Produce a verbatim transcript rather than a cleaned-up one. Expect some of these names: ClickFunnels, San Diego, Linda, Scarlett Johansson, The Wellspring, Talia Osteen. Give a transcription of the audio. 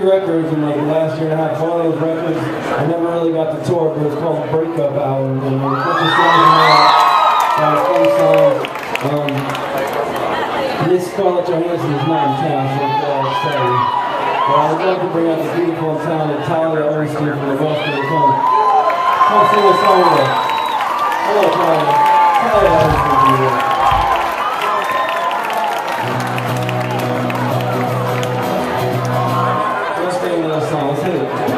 three records in like the last year and a half. One of those records I never really got to tour, but it was called Break Up Hour. And we put the songs in there, uh, four songs. Um, Miss Scarlett Johansson is not in town, so I'm glad to say. But I would love to bring out the beautiful and talented Talia Osteen from The Wellspring. Come, come sing a song with us. Hello, Talia. Talia Osteen. Thank you.